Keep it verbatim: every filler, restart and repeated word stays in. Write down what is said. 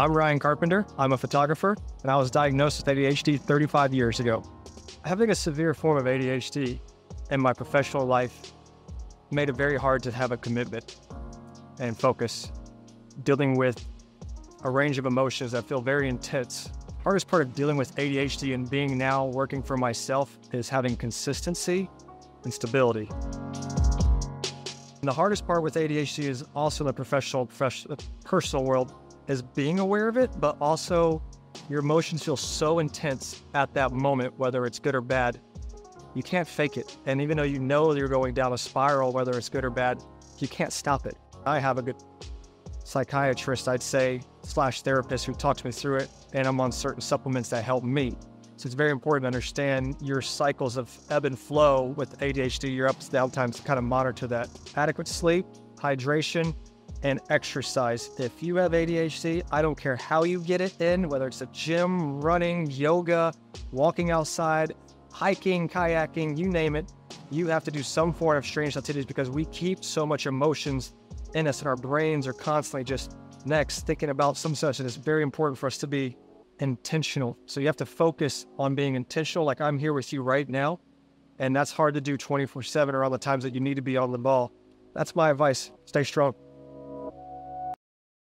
I'm Ryan Carpenter. I'm a photographer, and I was diagnosed with A D H D thirty-five years ago. Having a severe form of A D H D in my professional life made it very hard to have a commitment and focus, dealing with a range of emotions that feel very intense. The hardest part of dealing with A D H D and being now working for myself is having consistency and stability. And the hardest part with A D H D is also the professional, professional, personal world is being aware of it, but also your emotions feel so intense at that moment, whether it's good or bad, you can't fake it. And even though you know you're going down a spiral, whether it's good or bad, you can't stop it. I have a good psychiatrist, I'd say, slash therapist who talked me through it, and I'm on certain supplements that help me. So it's very important to understand your cycles of ebb and flow with A D H D, your ups and down times, kind of monitor that. Adequate sleep, hydration, and exercise. If you have A D H D, I don't care how you get it in, whether it's a gym, running, yoga, walking outside, hiking, kayaking, you name it, you have to do some form of strange activities because we keep so much emotions in us and our brains are constantly just next thinking about some such, and it's very important for us to be intentional. So you have to focus on being intentional, like I'm here with you right now, and that's hard to do twenty-four seven around the times that you need to be on the ball. That's my advice. Stay strong.